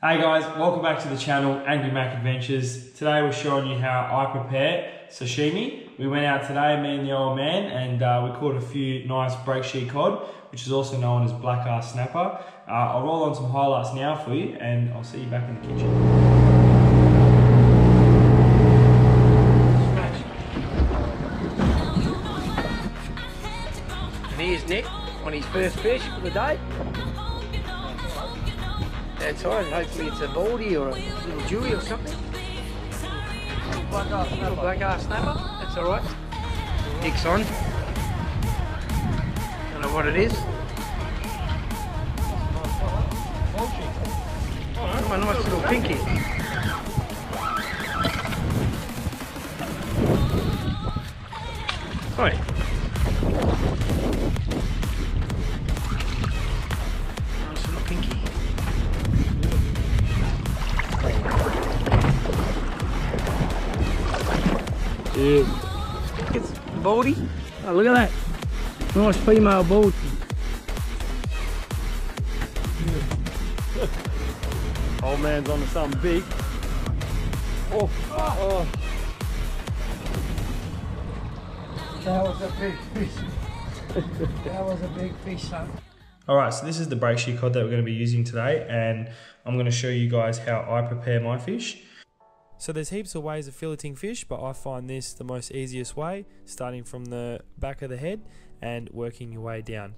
Hey guys, welcome back to the channel, Angry Mac Adventures. Today we're showing you how I prepare sashimi. We went out today, me and the old man, and we caught a few nice breaksea cod, which is also known as black ass snapper. I'll roll on some highlights now for you, and I'll see you back in the kitchen. And here's Nick on his first fish for the day. That's all right, hopefully it's a baldy or a little jewie or something. Little black ass snapper, that's all right. Nick's on. Don't know what it is. Oh, a nice little pinky. Hi. Yeah. It's baldy. Oh, look at that. Nice female baldy. Yeah. Old man's on to something big. Oh. Oh. That was a big fish. That was a big fish, son. Alright, so this is the breaksea cod that we're going to be using today, and I'm going to show you guys how I prepare my fish. So there's heaps of ways of filleting fish, but I find this the most easiest way, starting from the back of the head and working your way down.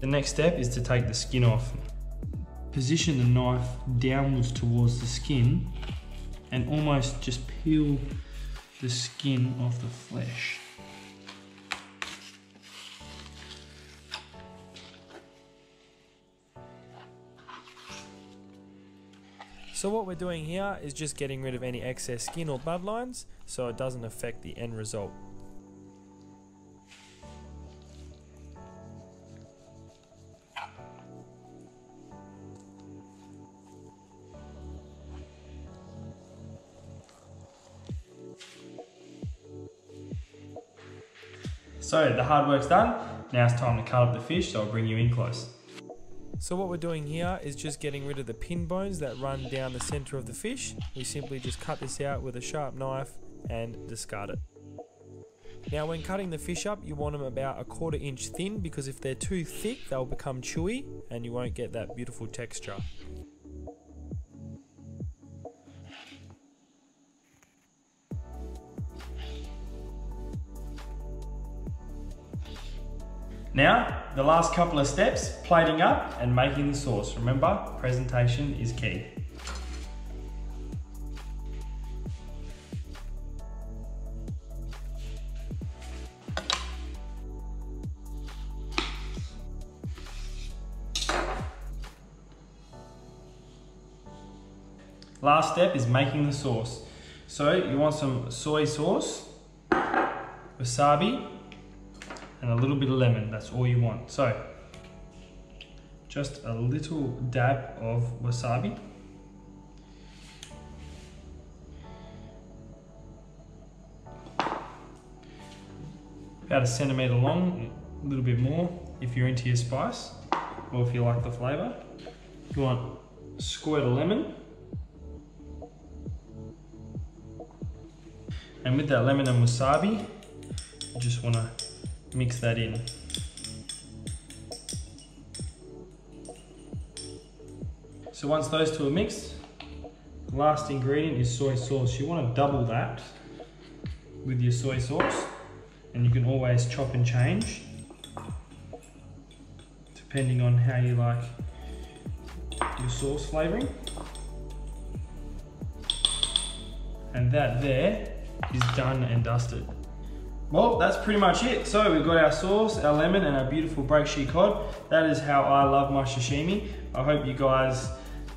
The next step is to take the skin off. Position the knife downwards towards the skin and almost just peel the skin off the flesh. So what we're doing here is just getting rid of any excess skin or bloodlines so it doesn't affect the end result. So the hard work's done, now it's time to cut up the fish, so I'll bring you in close. So what we're doing here is just getting rid of the pin bones that run down the center of the fish. We simply just cut this out with a sharp knife and discard it. Now when cutting the fish up, you want them about a quarter-inch thin, because if they're too thick, they'll become chewy and you won't get that beautiful texture. Now, the last couple of steps, plating up and making the sauce. Remember, presentation is key. Last step is making the sauce. So you want some soy sauce, wasabi, and a little bit of lemon, that's all you want. So, just a little dab of wasabi. About a centimetre long, a little bit more, if you're into your spice, or if you like the flavour. You want a squirt of lemon. And with that lemon and wasabi, you just want to mix that in. So once those two are mixed, the last ingredient is soy sauce. You want to double that with your soy sauce, and you can always chop and change depending on how you like your sauce flavoring. And that there is done and dusted. Well, that's pretty much it. So we've got our sauce, our lemon, and our beautiful breaksea cod. That is how I love my sashimi. I hope you guys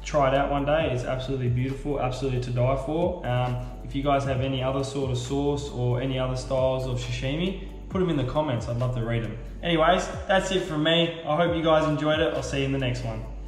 try it out one day. It's absolutely beautiful, absolutely to die for. If you guys have any other sort of sauce or any other styles of sashimi, put them in the comments. I'd love to read them. Anyways, that's it from me. I hope you guys enjoyed it. I'll see you in the next one.